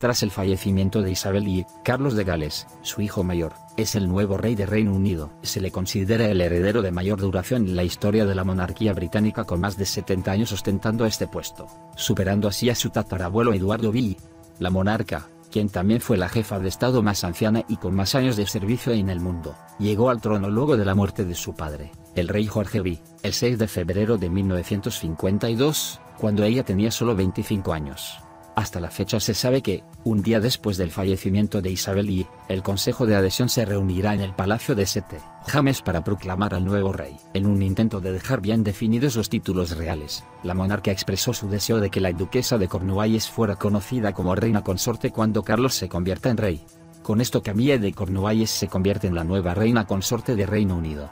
Tras el fallecimiento de Isabel I, Carlos de Gales, su hijo mayor, es el nuevo rey de Reino Unido. Se le considera el heredero de mayor duración en la historia de la monarquía británica, con más de 70 años ostentando este puesto, superando así a su tatarabuelo Eduardo VII. La monarca, quien también fue la jefa de Estado más anciana y con más años de servicio en el mundo, llegó al trono luego de la muerte de su padre, el rey Jorge VI, el 6 de febrero de 1952, cuando ella tenía solo 25 años. Hasta la fecha se sabe que, un día después del fallecimiento de Isabel I, el Consejo de Adhesión se reunirá en el Palacio de St. James para proclamar al nuevo rey. En un intento de dejar bien definidos los títulos reales, la monarca expresó su deseo de que la duquesa de Cornualles fuera conocida como reina consorte cuando Carlos se convierta en rey. Con esto Camilla de Cornualles se convierte en la nueva reina consorte de Reino Unido.